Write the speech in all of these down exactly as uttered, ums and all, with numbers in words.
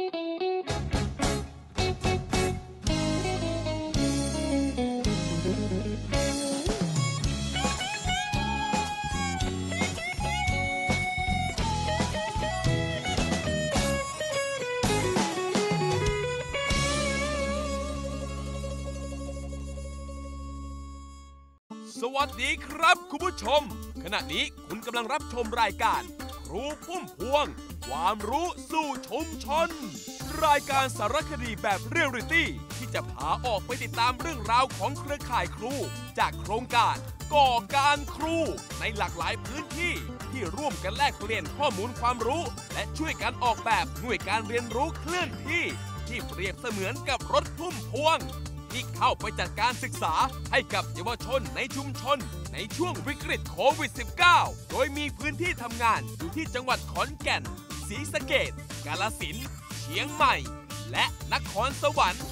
สวัสดีครับคุณผู้ชมขณะนี้คุณกำลังรับชมรายการครูพุ่มพวงความรู้สู่ชุมชนรายการสารคดีแบบเรียลลิตี้ที่จะพาออกไปติดตามเรื่องราวของเครือข่ายครูจากโครงการก่อการครูในหลากหลายพื้นที่ที่ร่วมกันแลกเปลี่ยนข้อมูลความรู้และช่วยกันออกแบบหน่วยการเรียนรู้เคลื่อนที่ที่เปรียบเสมือนกับรถพุ่มพวงที่เข้าไปจัดการศึกษาให้กับเยาวชนในชุมชนในช่วงวิกฤตโควิด สิบเก้า โดยมีพื้นที่ทำงานอยู่ที่จังหวัดขอนแก่นศรีสะเกษกาฬสินธุ์เชียงใหม่และนครสวรรค์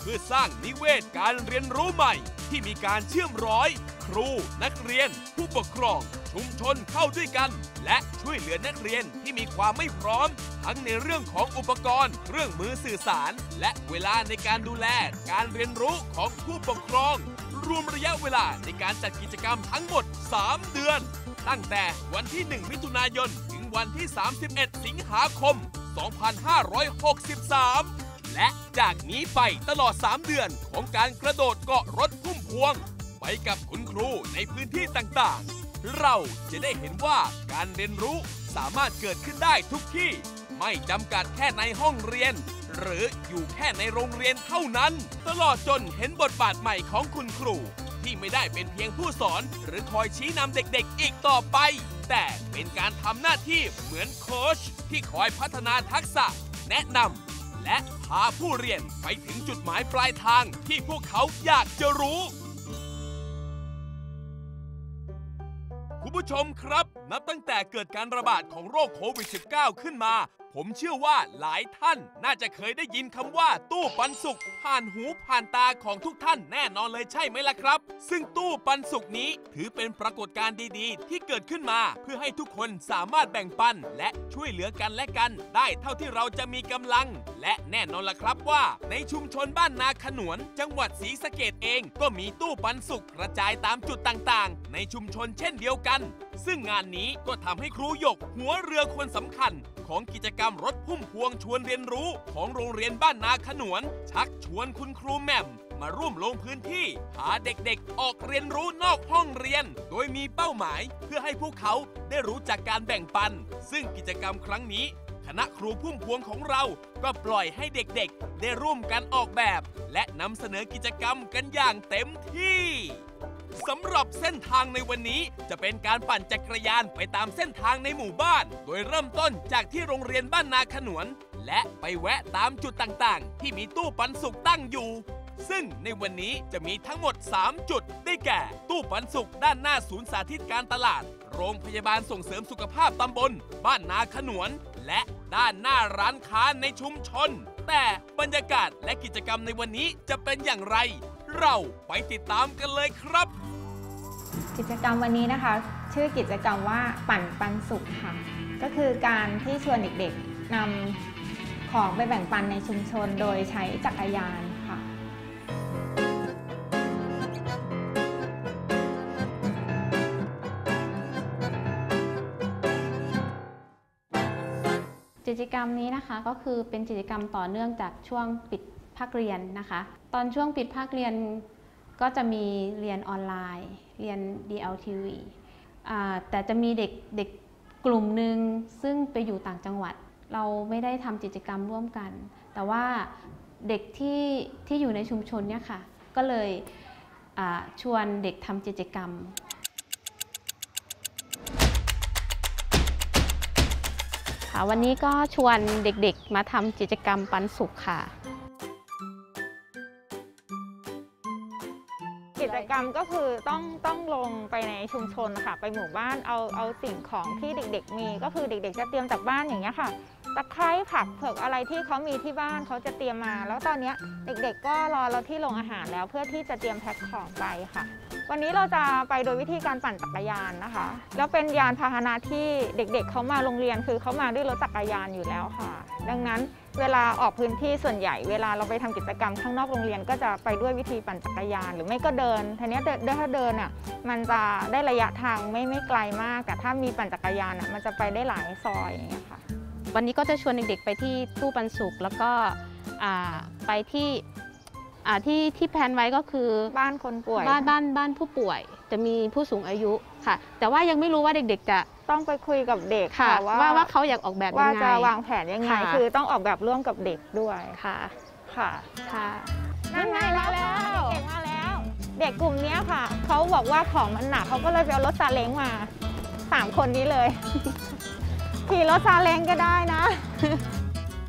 เพื่อสร้างนิเวศการเรียนรู้ใหม่ที่มีการเชื่อมร้อยครูนักเรียนผู้ปกครองชุมชนเข้าด้วยกันและช่วยเหลือนักเรียนที่มีความไม่พร้อมทั้งในเรื่องของอุปกรณ์เครื่องมือสื่อสารและเวลาในการดูแลการเรียนรู้ของผู้ปกครองรวมระยะเวลาในการจัดกิจกรรมทั้งหมดสามเดือนตั้งแต่วันที่หนึ่งมิถุนายนถึงวันที่สามสิบเอ็ดสิงหาคมสองพันห้าร้อยหกสิบสามและจากนี้ไปตลอดสามเดือนของการกระโดดเกาะรถพุ่มพวงไปกับคุณครูในพื้นที่ต่างๆเราจะได้เห็นว่าการเรียนรู้สามารถเกิดขึ้นได้ทุกที่ไม่จำกัดแค่ในห้องเรียนหรืออยู่แค่ในโรงเรียนเท่านั้นตลอดจนเห็นบทบาทใหม่ของคุณครูที่ไม่ได้เป็นเพียงผู้สอนหรือคอยชี้นำเด็กๆอีกต่อไปแต่เป็นการทำหน้าที่เหมือนโค้ชที่คอยพัฒนาทักษะแนะนำและพาผู้เรียนไปถึงจุดหมายปลายทางที่พวกเขาอยากจะรู้คุณผู้ชมครับนับตั้งแต่เกิดการระบาดของโรคโควิด สิบเก้า ขึ้นมาผมเชื่อว่าหลายท่านน่าจะเคยได้ยินคำว่าตู้ปันสุกผ่านหูผ่านตาของทุกท่านแน่นอนเลยใช่ไหมล่ะครับซึ่งตู้ปันสุกนี้ถือเป็นปรากฏการณ์ดีๆที่เกิดขึ้นมาเพื่อให้ทุกคนสามารถแบ่งปันและช่วยเหลือกันและกันได้เท่าที่เราจะมีกำลังและแน่นอนล่ะครับว่าในชุมชนบ้านนาขนวนจังหวัดศรีสะเกษเองก็มีตู้ปันสุกกระจายตามจุดต่างๆในชุมชนเช่นเดียวกันซึ่งงานนี้ก็ทำให้ครูหยกหัวเรือคนสำคัญของกิจกรรมรถพุ่มพวงชวนเรียนรู้ของโรงเรียนบ้านนาขนวนชักชวนคุณครูแหม่มมาร่วมลงพื้นที่หาเด็กๆออกเรียนรู้นอกห้องเรียนโดยมีเป้าหมายเพื่อให้พวกเขาได้รู้จักการแบ่งปันซึ่งกิจกรรมครั้งนี้คณะครูพุ่มพวงของเราก็ปล่อยให้เด็กๆได้ร่วมกันออกแบบและนำเสนอกิจกรรมกันอย่างเต็มที่สำหรับเส้นทางในวันนี้จะเป็นการปั่นจักรยานไปตามเส้นทางในหมู่บ้านโดยเริ่มต้นจากที่โรงเรียนบ้านนาขนวนและไปแวะตามจุดต่างๆที่มีตู้ปันสุกตั้งอยู่ซึ่งในวันนี้จะมีทั้งหมดสามจุดได้แก่ตู้ปันสุกด้านหน้าศูนย์สาธิตการตลาดโรงพยาบาลส่งเสริมสุขภาพตำบลบ้านนาขนวนและด้านหน้าร้านค้าในชุมชนแต่บรรยากาศและกิจกรรมในวันนี้จะเป็นอย่างไรเราไปติดตามกันเลยครับกิจกรรมวันนี้นะคะชื่อกิจกรรมว่าปั่นปันสุขค่ะก็คือการที่ชวนเด็กๆนำของไปแบ่งปันในชุมชนโดยใช้จักรยานค่ะกิจกรรมนี้นะคะก็คือเป็นกิจกรรมต่อเนื่องจากช่วงปิดภาคเรียนนะคะตอนช่วงปิดภาคเรียนก็จะมีเรียนออนไลน์เรียน ดี แอล ที วี แต่จะมีเด็กเด็กกลุ่มหนึ่งซึ่งไปอยู่ต่างจังหวัดเราไม่ได้ทำกิจกรรมร่วมกันแต่ว่าเด็กที่ที่อยู่ในชุมชนเนี่ยค่ะก็เลยชวนเด็กทำกิจกรรมค่ะวันนี้ก็ชวนเด็กๆมาทำกิจกรรมปันสุขค่ะกิจกรรมก็คือต้องต้องลงไปในชุมชนค่ะไปหมู่บ้านเอาเอาสิ่งของที่เด็กๆมีก็คือเด็กๆจะเตรียมจากบ้านอย่างเงี้ยค่ะตะไคร้ผักเผือกอะไรที่เขามีที่บ้านเขาจะเตรียมมาแล้วตอนนี้เด็กๆก็รอเราที่โรงอาหารแล้วเพื่อที่จะเตรียมแพ็คของไปค่ะวันนี้เราจะไปโดยวิธีการปั่นจักรยานนะคะแล้วเป็นยานพาหนะที่เด็กๆเขามาโรงเรียนคือเขามาด้วยรถจักรยานอยู่แล้วค่ะ ดังนั้นเวลาออกพื้นที่ส่วนใหญ่เวลาเราไปทำกิจกรรมข้างนอกโรงเรียนก็จะไปด้วยวิธีปั่นจักรยานหรือไม่ก็เดินทีนี้ถ้าเดินอ่ะมันจะได้ระยะทางไม่ไม่ไกลมากแต่ถ้ามีปั่นจักรยานอ่ะมันจะไปได้หลายซอยอย่างเงี้ยค่ะวันนี้ก็จะชวนเด็กๆไปที่ตู้ปันสุกแล้วก็ไปที่ที่ที่แพลนไว้ก็คือบ้านคนป่วยบ้านบ้านบ้านผู้ป่วยจะมีผู้สูงอายุค่ะแต่ว่ายังไม่รู้ว่าเด็กๆจะต้องไปคุยกับเด็กค่ะว่าว่าเขาอยากออกแบบยังไงว่าจะวางแผนยังไงคือต้องออกแบบร่วมกับเด็กด้วยค่ะค่ะค่ะนั่นไงมาแล้วเด็กมาแล้วเด็กกลุ่มนี้ค่ะเขาบอกว่าของมันหนักเขาก็เลยไปเอารถซาเล้งมาสามคนนี้เลยขี่รถซาเล้งก็ได้นะ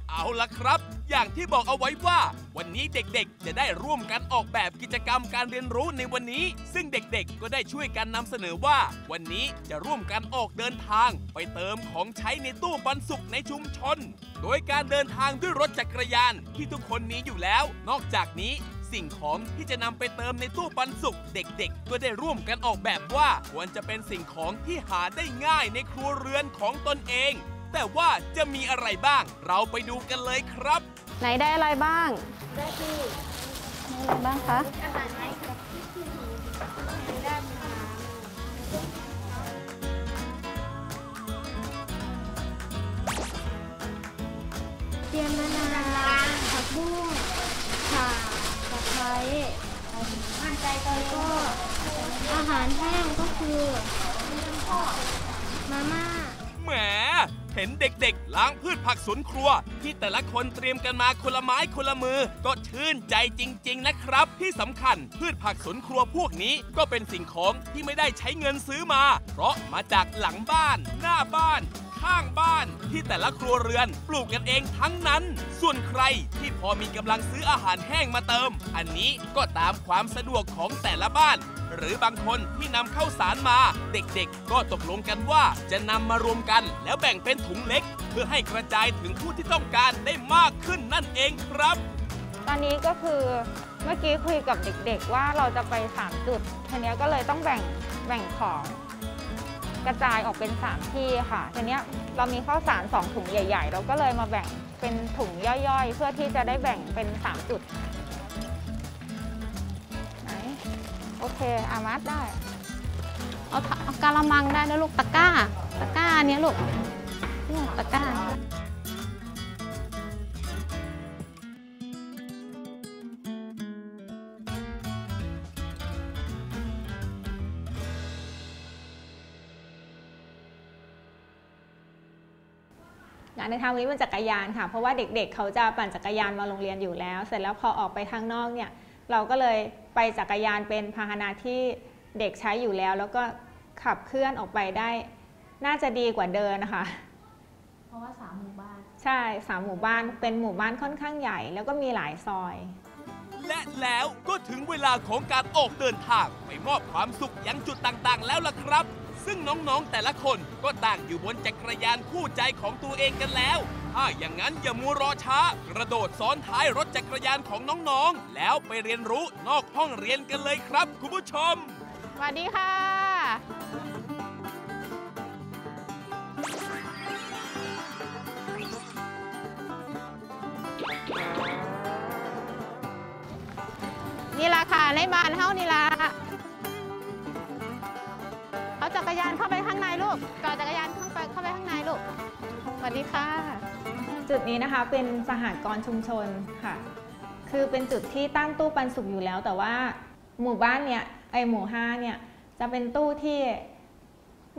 เอาล่ะครับอย่างที่บอกเอาไว้ว่าวันนี้เด็กๆจะได้ร่วมกันออกแบบกิจกรรมการเรียนรู้ในวันนี้ซึ่งเด็กๆก็ได้ช่วยกันนำเสนอว่าวันนี้จะร่วมกันออกเดินทางไปเติมของใช้ในตู้ปันสุกในชุมชนโดยการเดินทางด้วยรถจักรยานที่ทุกคนมีอยู่แล้วนอกจากนี้สิ่งของที่จะนำไปเติมในตู้ปันสุกเด็กๆก็ได้ร่วมกันออกแบบว่าควรจะเป็นสิ่งของที่หาได้ง่ายในครัวเรือนของตนเองแต่ว่าจะมีอะไรบ้างเราไปดูกันเลยครับไหนได้อะไรบ้างได้ที่อะไรบ้างคะอาหารไหมครับได้มาเตรียมมะนาวผักบุ้งข่าตะไคร้มันใจก็อาหารแห้งก็คือมาม่าแหมเห็นเด็กๆล้างพืชผักสวนครัวที่แต่ละคนเตรียมกันมาคนละไม้คนละมือก็ชื่นใจจริงๆนะครับที่สำคัญพืชผักสวนครัวพวกนี้ก็เป็นสิ่งของที่ไม่ได้ใช้เงินซื้อมาเพราะมาจากหลังบ้านหน้าบ้านข้างบ้านที่แต่ละครัวเรือนปลูกกันเองทั้งนั้นส่วนใครที่พอมีกำลังซื้ออาหารแห้งมาเติมอันนี้ก็ตามความสะดวกของแต่ละบ้านหรือบางคนที่นำข้าวสารมาเด็กๆก็ตกลงกันว่าจะนำมารวมกันแล้วแบ่งเป็นถุงเล็กเพื่อให้กระจายถึงผู้ที่ต้องการได้มากขึ้นนั่นเองครับตอนนี้ก็คือเมื่อกี้คุยกับเด็กๆว่าเราจะไปสามจุดทีนี้ก็เลยต้องแบ่งแบ่งของกระจายออกเป็นสามที่ค่ะทีนี้เรามีข้าวสารสองถุงใหญ่ๆเราก็เลยมาแบ่งเป็นถุงย่อยๆเพื่อที่จะได้แบ่งเป็นสามจุดโอเคอามัดได้เอากะละมังได้นะลูกตะกร้าตะกร้าเนี้ยลูกนี่ตะกร้าในทางนี้เป็นจักรยานค่ะเพราะว่าเด็กๆเขาจะปั่นจักรยานมาโรงเรียนอยู่แล้วเสร็จแล้วพอออกไปข้างนอกเนี่ยเราก็เลยไปจักรยานเป็นพาหนะที่เด็กใช้อยู่แล้วแล้วก็ขับเคลื่อนออกไปได้น่าจะดีกว่าเดินนะคะเพราะว่าสามหมู่บ้านใช่สามหมู่บ้านเป็นหมู่บ้านค่อนข้างใหญ่แล้วก็มีหลายซอยและแล้วก็ถึงเวลาของการออกเดินทางไปมอบความสุขยังจุดต่างๆแล้วล่ะครับซึ่งน้องๆแต่ละคนก็ต่างอยู่บนจักรยานคู่ใจของตัวเองกันแล้วถ้าอย่างนั้นอย่ามัวรอช้ากระโดดซ้อนท้ายรถจักรยานของน้องๆแล้วไปเรียนรู้นอกห้องเรียนกันเลยครับคุณผู้ชมสวัสดีค่ะนี่ล่ะค่ะในบ้านเฮานี่ล่ะเอาจักรยานเข้าไปข้างในลูกก่อจักรยานเข้าไปเข้าไปข้างในลูกสวัสดีค่ะจุดนี้นะคะเป็นสหกรณ์ชุมชนค่ะคือเป็นจุดที่ตั้งตู้ปันสุกอยู่แล้วแต่ว่าหมู่บ้านเนี่ยไอหมู่ห้าเนี่ยจะเป็นตู้ที่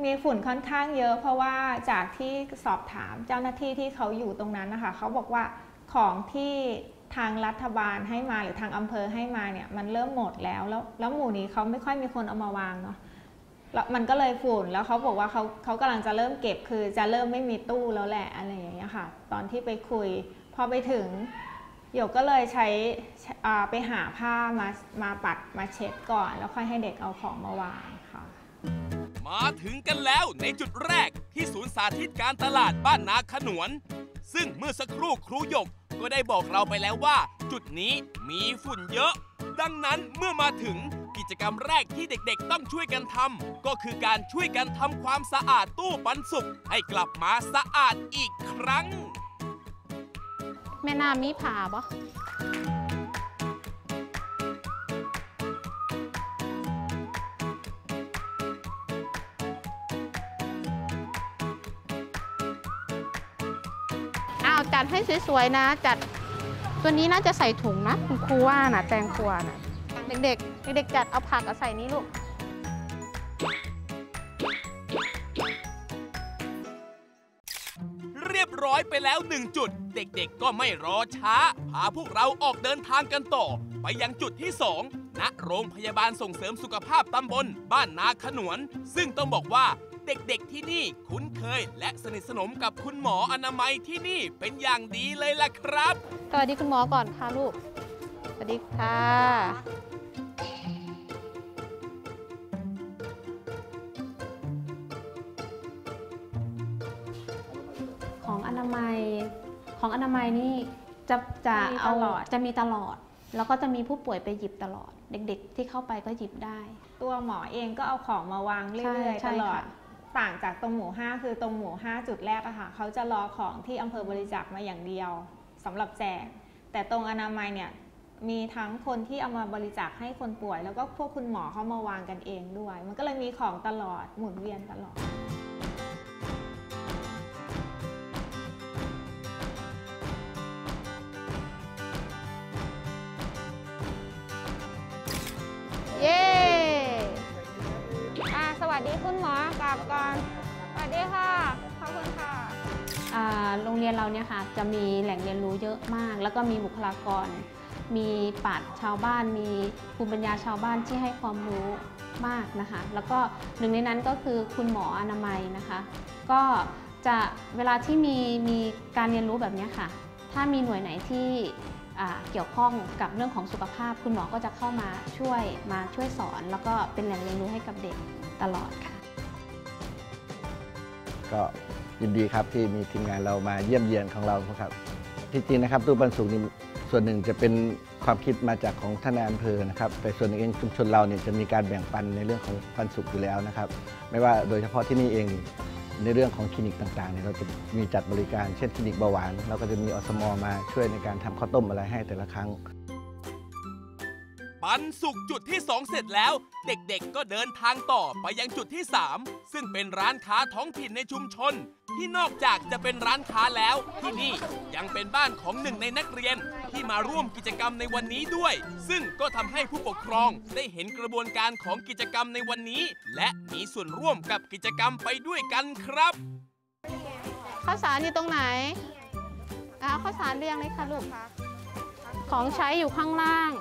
มีฝุ่นค่อนข้างเยอะเพราะว่าจากที่สอบถามเจ้าหน้าที่ที่เขาอยู่ตรงนั้นนะคะเขาบอกว่าของที่ทางรัฐบาลให้มาหรือทางอำเภอให้มาเนี่ยมันเริ่มหมดแล้วแล้วแล้วหมู่นี้เขาไม่ค่อยมีคนเอามาวางเนาะแล้วมันก็เลยฝุ่นแล้วเขาบอกว่าเขาเขากำลังจะเริ่มเก็บคือจะเริ่มไม่มีตู้แล้วแหละอะไรอย่างเงี้ยค่ะตอนที่ไปคุยพอไปถึงหยกก็เลยใช้ไปหาผ้ามามาปัดมาเช็ดก่อนแล้วค่อยให้เด็กเอาของมาวางค่ะมาถึงกันแล้วในจุดแรกที่ศูนย์สาธิตการตลาดบ้านนาขนวนซึ่งเมื่อสักครู่ครูหยกก็ได้บอกเราไปแล้วว่าจุดนี้มีฝุ่นเยอะดังนั้นเมื่อมาถึงกิจกรรมแรกที่เด็กๆต้องช่วยกันทำก็คือการช่วยกันทำความสะอาดตู้ปันสุกให้กลับมาสะอาดอีกครั้ง แม่น้ำมีผ่าบ่อ้าวจัดให้สวยๆนะจัดตัวนี้น่าจะใส่ถุงนะคุณครูว่านะแตงกวานะเด็กๆเด็กๆจัดเอาผักเอาใส่นี้ลูกเรียบร้อยไปแล้วหนึ่งจุดเด็กๆก็ไม่รอช้าพาพวกเราออกเดินทางกันต่อไปยังจุดที่สองณโรงพยาบาลส่งเสริมสุขภาพตำบลบ้านนาขนวนซึ่งต้องบอกว่าเด็กๆที่นี่คุ้นเคยและสนิทสนมกับคุณหมออนามัยที่นี่เป็นอย่างดีเลยล่ะครับสวัสดีคุณหมอก่อนค่ะลูกสวัสดีค่ะของอนามัยของอนามัยนี่จะจะเอาจะมีตลอดแล้วก็จะมีผู้ป่วยไปหยิบตลอดเด็กๆที่เข้าไปก็หยิบได้ตัวหมอเองก็เอาของมาวางเรื่อยๆตลอดต่างจากตรงหมู่ห้าคือตรงหมู่ห้าจุดแรกอะค่ะเขาจะรอของที่อำเภอบริจาคมาอย่างเดียวสำหรับแจกแต่ตรงอนามัยเนี่ยมีทั้งคนที่เอามาบริจาคให้คนป่วยแล้วก็พวกคุณหมอเขามาวางกันเองด้วยมันก็เลยมีของตลอดหมุนเวียนตลอดเย้สวัสดีคุณหมอกลับก่อนสวัสดีค่ะขอบคุณค่ะโรงเรียนเราเนี่ยค่ะจะมีแหล่งเรียนรู้เยอะมากแล้วก็มีบุคลากรมีปราชญ์ชาวบ้านมีภูมิปัญญาชาวบ้านที่ให้ความรู้มากนะคะแล้วก็หนึ่งในนั้นก็คือคุณหมออนามัยนะคะก็จะเวลาที่มีมีการเรียนรู้แบบนี้ค่ะถ้ามีหน่วยไหนที่เกี่ยวข้องกับเรื่องของสุขภาพคุณหมอก็จะเข้ามาช่วยมาช่วยสอนแล้วก็เป็นแหล่งเรียนรู้ให้กับเด็กตลอดค่ะก็ยินดีครับที่มีทีมงานเรามาเยี่ยมเยียนของเราครับที่จริงนะครับตู้ปันสุขนี่ส่วนหนึ่งจะเป็นความคิดมาจากของท่านนายอำเภอนะครับแต่ส่วนเองชุมชนเราเนี่ยจะมีการแบ่งปันในเรื่องของปันสุขอยู่แล้วนะครับไม่ว่าโดยเฉพาะที่นี่เองในเรื่องของคลินิกต่างๆเนี่ยเราจะมีจัดบริการเช่นคลินิกเบาหวานเราก็จะมีอสม.มาช่วยในการทำข้าวต้มอะไรให้แต่ละครั้งปันสุกจุดที่สองเสร็จแล้วเด็กๆก็เดินทางต่อไปยังจุดที่สามซึ่งเป็นร้านค้าท้องถิ่นในชุมชนที่นอกจากจะเป็นร้านค้าแล้วที่นี่ยังเป็นบ้านของหนึ่งในนักเรียนที่มาร่วมกิจกรรมในวันนี้ด้วยซึ่งก็ทำให้ผู้ปกครองได้เห็นกระบวนการของกิจกรรมในวันนี้และมีส่วนร่วมกับกิจกรรมไปด้วยกันครับข้าวสารอยู่ตรงไหนเอาข้าวสารเรียงเลยค่ะลูกของใช้อยู่ข้างล่าง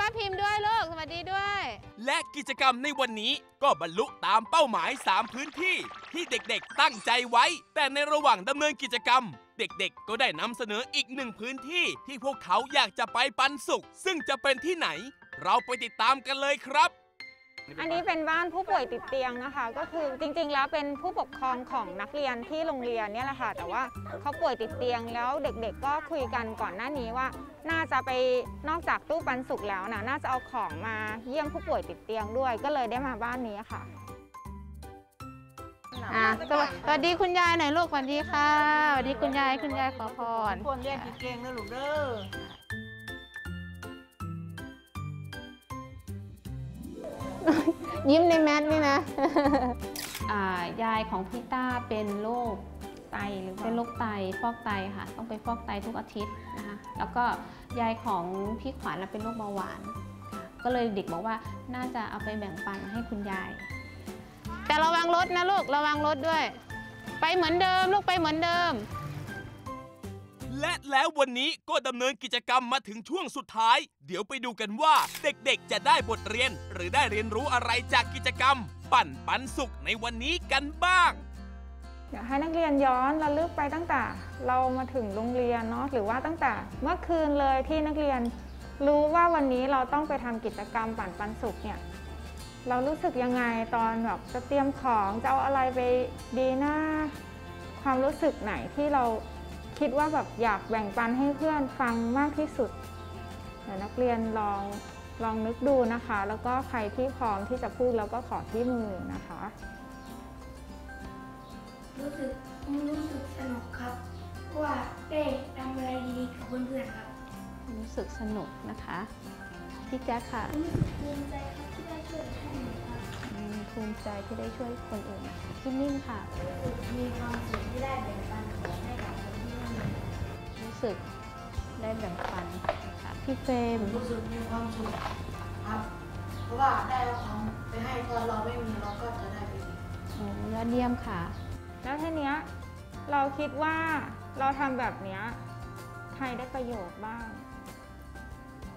ป้าพิมพ์ด้วยลูกสวัสดีด้วยและกิจกรรมในวันนี้ก็บรรลุตามเป้าหมายสามพื้นที่ที่เด็กๆตั้งใจไว้แต่ในระหว่างดำเนินกิจกรรมเด็กๆก็ได้นำเสนออีกหนึ่งพื้นที่ที่พวกเขาอยากจะไปปันสุขซึ่งจะเป็นที่ไหนเราไปติดตามกันเลยครับอันนี้เป็นบ้านผู้ป่วยติดเตียงนะคะก็คือจริงๆแล้วเป็นผู้ปกครองของนักเรียนที่โรงเรียนเนี่ยแหละค่ะแต่ว่าเขาป่วยติดเตียงแล้วเด็กๆก็คุยกันก่อนหน้านี้ว่าน่าจะไปนอกจากตู้ปันสุขแล้วนะน่าจะเอาของมาเยี่ยมผู้ป่วยติดเตียงด้วยก็เลยได้มาบ้านนี้ค่ะอ่ะสวัสดีคุณยายหน่อยลูกสวัสดีค่ะสวัสดีคุณยายคุณยายขอพรคนเรียนติดเตียงนะลูกเด้อยิ้มในแมสนี่นะยายของพี่ต้าเป็นโรคไตหรือเป็นโรคไตฟอกไตค่ะต้องไปฟอกไตทุกอาทิตย์นะคะแล้วก็ยายของพี่ขวัญเป็นโรคเบาหวานก็เลยเด็กบอกว่าน่าจะเอาไปแบ่งปันให้คุณยายแต่ระวังรถนะลูกระวังรถด้วยไปเหมือนเดิมลูกไปเหมือนเดิมและแล้ววันนี้ก็ดำเนินกิจกรรมมาถึงช่วงสุดท้ายเดี๋ยวไปดูกันว่าเด็กๆจะได้บทเรียนหรือได้เรียนรู้อะไรจากกิจกรรมปั่นปันสุขในวันนี้กันบ้างอยากให้นักเรียนย้อนระลึกไปตั้งแต่เรามาถึงโรงเรียนเนาะหรือว่าตั้งแต่เมื่อคืนเลยที่นักเรียนรู้ว่าวันนี้เราต้องไปทำกิจกรรมปั่นปันสุขเนี่ยเรารู้สึกยังไงตอนแบบจะเตรียมของจะเอาอะไรไปดีนะค ความรู้สึกไหนที่เราคิดว่าแบบอยากแบ่งปันให้เพื่อนฟังมากที่สุดเดี๋ยวนักเรียนลองลองนึกดูนะคะแล้วก็ใครที่พร้อมที่จะพูดแล้วก็ขอที่มือนะคะรู้สึกรู้สึกสนุกครับว่าได้ทำอะไรดีๆกับเพื่อนๆครับรู้สึกสนุกนะคะพี่แจ๊คค่ะรู้สึกภูมิใจครับที่ได้ช่วยคนอื่นครับภูมิใจที่ได้ช่วยคนอื่นพี่นิ่มค่ะรู้สึกมีความสุขที่ได้แบ่งปันของให้กับคนที่ไม่มีรู้สึกได้แบ่งปันค่ะพี่เฟรมรู้สึกมีความสุขครับเพราะว่าได้เอาของไปให้ตอนเราไม่มีเราก็จะได้ไปอ๋อยอดเยี่ยมค่ะแล้วทีเนี้ยเราคิดว่าเราทำแบบเนี้ยใครได้ประโยชน์บ้าง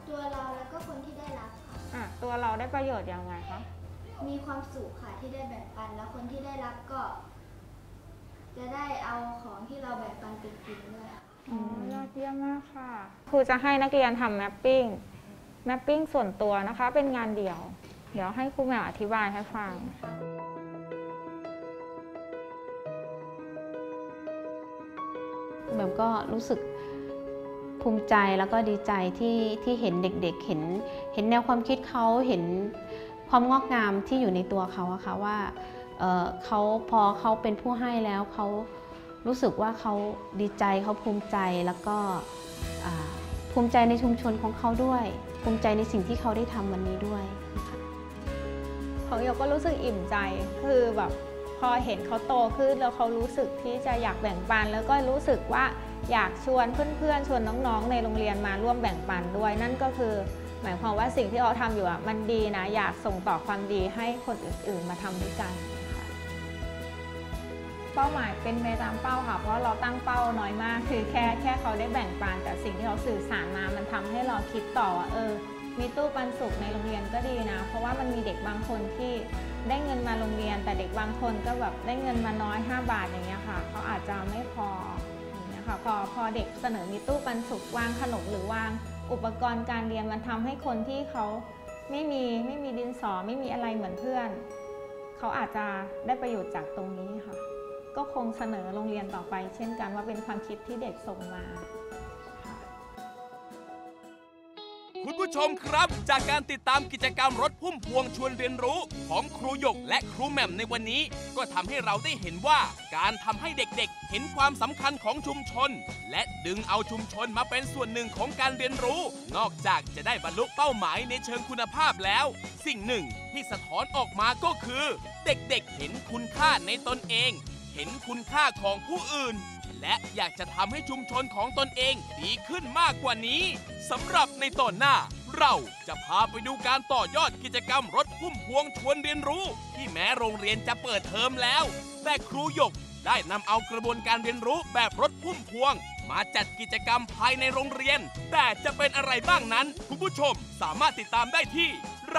ตัวเราแล้วก็คนที่ได้รับค่ะอ่ะตัวเราได้ประโยชน์ยังไงคะมีความสุขค่ะที่ได้แบ่งปันแล้วคนที่ได้รับก็จะได้เอาของที่เราแบ่งปันไปกินด้วยอ๋อยอดเยี่ยมมากค่ะครูจะให้นักเรียนทำแมปปิ้งแมปปิ้งส่วนตัวนะคะเป็นงานเดี่ยวเดี๋ยวให้ครูแมวอธิบายให้ฟังแบบก็รู้สึกภูมิใจแล้วก็ดีใจที่ที่เห็นเด็กๆเห็นเห็นแนวความคิดเขาเห็นความงอกงามที่อยู่ในตัวเขาอะค่ะว่าเขาพอเขาเป็นผู้ให้แล้วเขารู้สึกว่าเขาดีใจเขาภูมิใจแล้วก็ภูมิใจในชุมชนของเขาด้วยภูมิใจในสิ่งที่เขาได้ทำวันนี้ด้วยของโยก็รู้สึกอิ่มใจคือแบบพอเห็นเขาโตขึ้นแล้วเขารู้สึกที่จะอยากแบ่งปันแล้วก็รู้สึกว่าอยากชวนเพื่อนๆชวนน้องๆในโรงเรียนมาร่วมแบ่งปันด้วยนั่นก็คือหมายความว่าสิ่งที่เราทำอยู่อ่ะมันดีนะอยากส่งต่อความดีให้คนอื่นๆมาทำด้วยกันค่ะเป้าหมายเป็นไปตามเป้าค่ะเพราะเราตั้งเป้าน้อยมากคือแค่แค่เขาได้แบ่งปันแต่สิ่งที่เขาสื่อสารมามันทำให้เราคิดต่อว่าเออมีตู้ปันสุขในโรงเรียนก็ดีนะเพราะว่ามันมีเด็กบางคนที่ได้เงินมาโรงเรียนแต่เด็กบางคนก็แบบได้เงินมาน้อยห้าบาทอย่างเงี้ยค่ะเขาอาจจะไม่พออย่างเงี้ยค่ะพอพอเด็กเสนอมีตู้ปันสุขวางขนมหรือวางอุปกรณ์การเรียนมันทำให้คนที่เขาไม่มีไม่มีดินสอไม่มีอะไรเหมือนเพื่อนเขาอาจจะได้ประโยชน์จากตรงนี้ค่ะก็คงเสนอโรงเรียนต่อไปเช่นกันว่าเป็นความคิดที่เด็กส่งมาคุณผู้ชมครับจากการติดตามกิจกรรมรถพุ่มพวงชวนเรียนรู้ของครูหยกและครูแหม่มในวันนี้ก็ทำให้เราได้เห็นว่าการทำให้เด็กๆเห็นความสำคัญของชุมชนและดึงเอาชุมชนมาเป็นส่วนหนึ่งของการเรียนรู้นอกจากจะได้บรรลุเป้าหมายในเชิงคุณภาพแล้วสิ่งหนึ่งที่สะท้อนออกมาก็คือเด็กๆเห็นคุณค่าในตนเองเห็นคุณค่าของผู้อื่นและอยากจะทำให้ชุมชนของตนเองดีขึ้นมากกว่านี้สำหรับในตอนหน้าเราจะพาไปดูการต่อยอดกิจกรรมรถพุ่มพวงชวนเรียนรู้ที่แม้โรงเรียนจะเปิดเทอมแล้วแต่ครูหยกได้นำเอากระบวนการเรียนรู้แบบรถพุ่มพวงมาจัดกิจกรรมภายในโรงเรียนแต่จะเป็นอะไรบ้างนั้นคุณผู้ชมสามารถติดตามได้ที่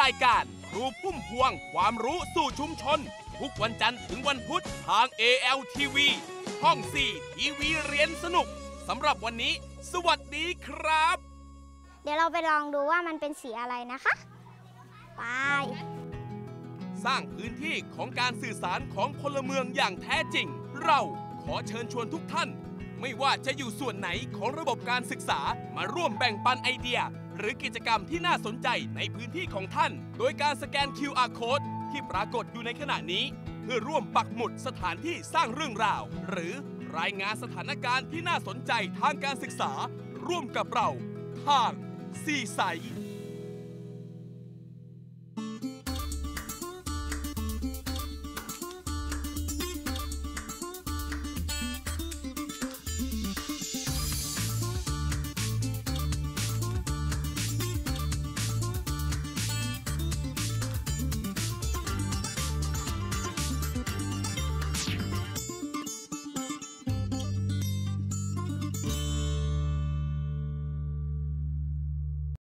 รายการครูพุ่มพวงความรู้สู่ชุมชนทุกวันจันทร์ถึงวันพุธทาง เอ แอล ที วีห้องสี่ทีวีเรียนสนุกสำหรับวันนี้สวัสดีครับเดี๋ยวเราไปลองดูว่ามันเป็นสีอะไรนะคะไปสร้างพื้นที่ของการสื่อสารของพลเมืองอย่างแท้จริงเราขอเชิญชวนทุกท่านไม่ว่าจะอยู่ส่วนไหนของระบบการศึกษามาร่วมแบ่งปันไอเดียหรือกิจกรรมที่น่าสนใจในพื้นที่ของท่านโดยการสแกน คิว อาร์ Code ที่ปรากฏอยู่ในขณะนี้เพื่อร่วมปักหมุดสถานที่สร้างเรื่องราวหรือรายงานสถานการณ์ที่น่าสนใจทางการศึกษาร่วมกับเราทางสีใส